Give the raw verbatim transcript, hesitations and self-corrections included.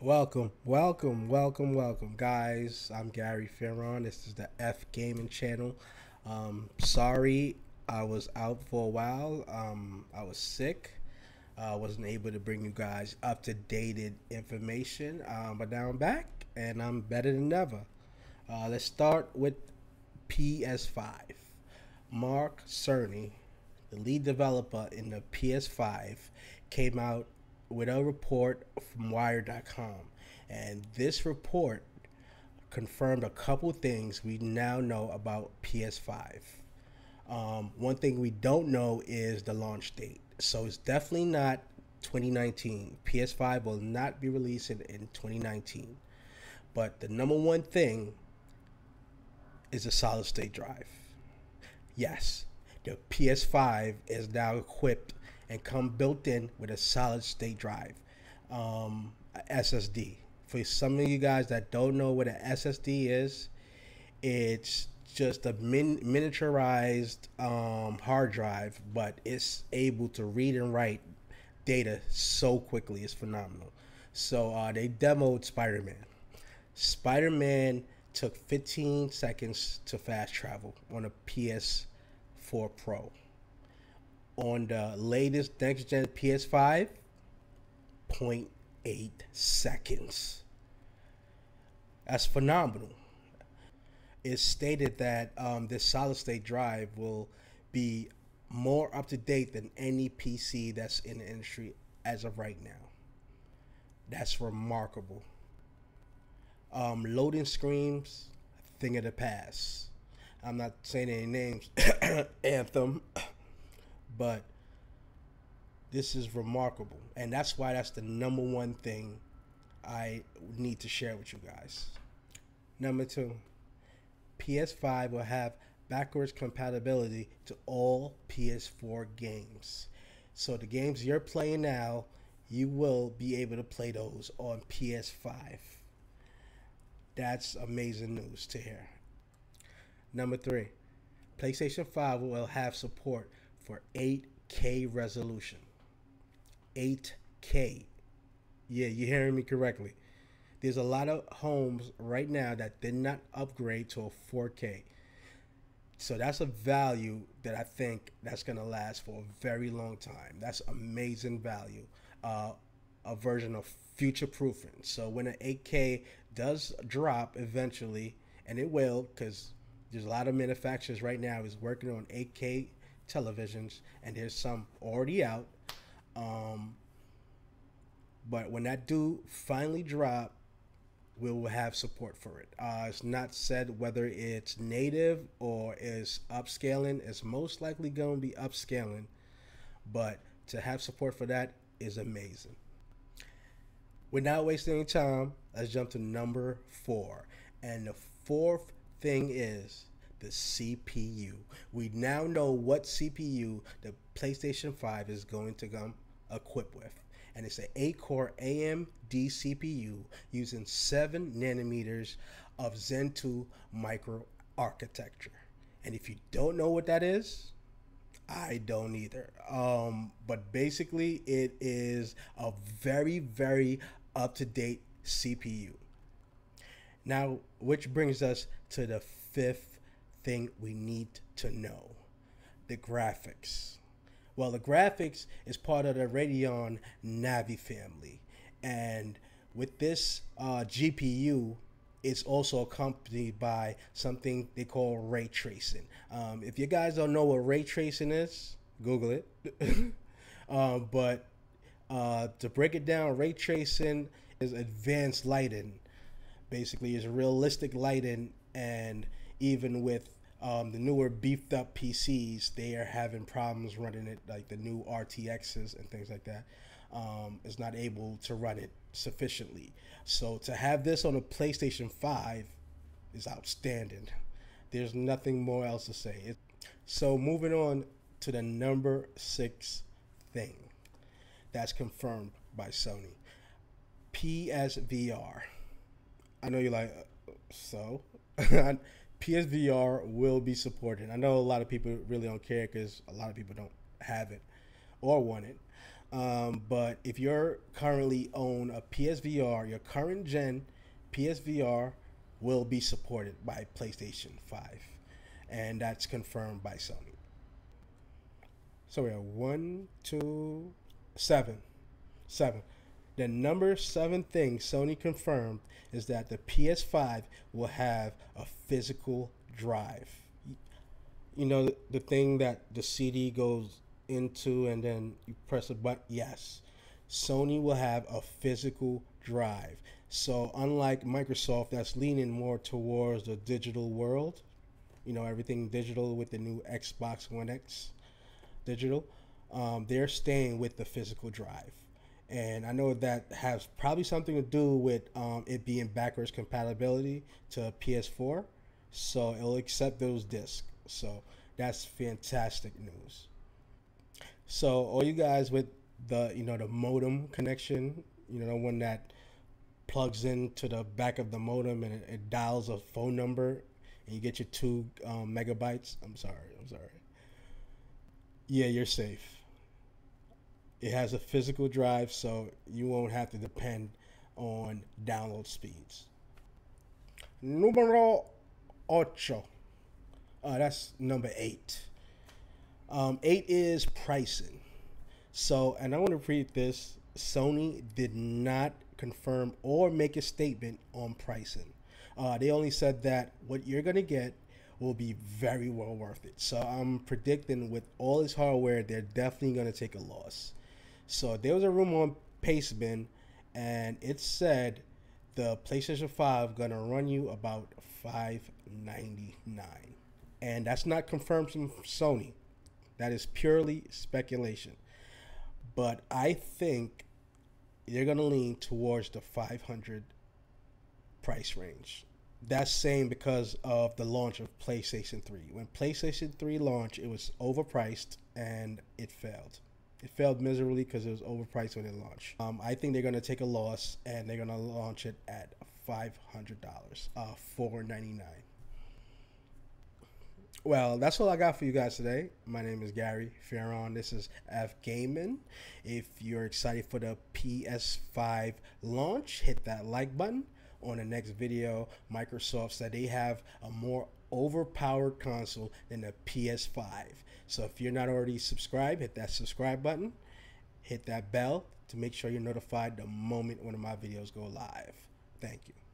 Welcome, welcome, welcome, welcome, guys. I'm Gary Ferron. This is the F Gaming channel. Um, sorry, I was out for a while. Um, I was sick. I uh, wasn't able to bring you guys up-to-dated information, um, but now I'm back, and I'm better than ever. Uh, let's start with P S five. Mark Cerny, the lead developer in the P S five, came out with a report from Wired dot com, and this report confirmed a couple things we now know about P S five. Um, one thing we don't know is the launch date, so it's definitely not twenty nineteen. P S five will not be releasing in twenty nineteen, but the number one thing is a solid state drive. Yes, the P S five is now equipped and come built in with a solid state drive, um, S S D. For some of you guys that don't know what an S S D is, it's just a min miniaturized um, hard drive, but it's able to read and write data so quickly. It's phenomenal. So uh, they demoed Spider-Man. Spider-Man took fifteen seconds to fast travel on a P S four Pro. On the latest next-gen P S five, zero point eight seconds. That's phenomenal. It's stated that um, this solid-state drive will be more up-to-date than any P C that's in the industry as of right now. That's remarkable. Um, loading screens, thing of the past. I'm not saying any names. Anthem. But this is remarkable, and that's why that's the number one thing I need to share with you guys. Number two, P S five will have backwards compatibility to all P S four games. So the games you're playing now, you will be able to play those on P S five. That's amazing news to hear. Number three, PlayStation five will have support for eight K resolution. eight K. Yeah, you're hearing me correctly. There's a lot of homes right now that did not upgrade to a four K. So that's a value that I think that's going to last for a very long time. That's amazing value. Uh, a version of future proofing. So when an eight K does drop eventually, and it will, because there's a lot of manufacturers right now is working on eight K televisions, and there's some already out, um, but when that do finally drop, we will have support for it. Uh, it's not said whether it's native or is upscaling. It's most likely going to be upscaling, but to have support for that is amazing. Without wasting any time, let's jump to number four, and the fourth thing is the C P U. We now know what C P U the PlayStation five is going to come equipped with, and it's an eight core A M D C P U using seven nanometers of Zen two microarchitecture. And if you don't know what that is, I don't either, um, but basically it is a very, very up-to-date C P U. Now, which brings us to the fifth thing we need to know, the graphics. Well, the graphics is part of the Radeon Navi family, and with this uh, G P U, it's also accompanied by something they call ray tracing. Um, if you guys don't know what ray tracing is, Google it. um, but uh, to break it down, ray tracing is advanced lighting. Basically, it's realistic lighting, and even with um, the newer beefed up P Cs, they are having problems running it, like the new R T Xs and things like that. Um, is not able to run it sufficiently. So to have this on a PlayStation five is outstanding. There's nothing more else to say. It, so moving on to the number six thing that's confirmed by Sony, P S V R. I know you're like, uh, so? P S V R will be supported. I know a lot of people really don't care because a lot of people don't have it or want it, Um, but if you're currently own a P S V R, your current gen P S V R will be supported by PlayStation five, and that's confirmed by Sony. So we have one, two, seven, seven. The number seven thing Sony confirmed is that the P S five will have a physical drive. You know, the thing that the C D goes into and then you press a button. Yes, Sony will have a physical drive. So unlike Microsoft, that's leaning more towards the digital world, you know, everything digital with the new Xbox One X digital, um, they're staying with the physical drive. And I know that has probably something to do with um, it being backwards compatibility to P S four, so it'll accept those discs. So that's fantastic news. So all you guys with the, you know, the modem connection, you know, the one that plugs into the back of the modem and it, it dials a phone number and you get your two um, megabytes. I'm sorry. I'm sorry. Yeah, you're safe. It has a physical drive, so you won't have to depend on download speeds. Numero ocho. Uh, that's number eight. Um, eight is pricing. So, and I want to read this. Sony did not confirm or make a statement on pricing. Uh, they only said that what you're going to get will be very well worth it. So I'm predicting with all this hardware, they're definitely going to take a loss. So there was a rumor on Pastebin, and it said the PlayStation five going to run you about five ninety-nine, and that's not confirmed from Sony. That is purely speculation, but I think they're going to lean towards the five hundred price range. That's same because of the launch of PlayStation three. When PlayStation three launched, it was overpriced and it failed. It failed miserably because it was overpriced when it launched. Um, I think they're going to take a loss and they're going to launch it at five hundred dollars, uh, four ninety-nine. Well, that's all I got for you guys today. My name is Gary Ferron. This is F Gaming. If you're excited for the P S five launch, hit that like button. On the next video, Microsoft said they have a more overpowered console than the P S five. So if you're not already subscribed, hit that subscribe button. Hit that bell to make sure you're notified the moment one of my videos go live. Thank you.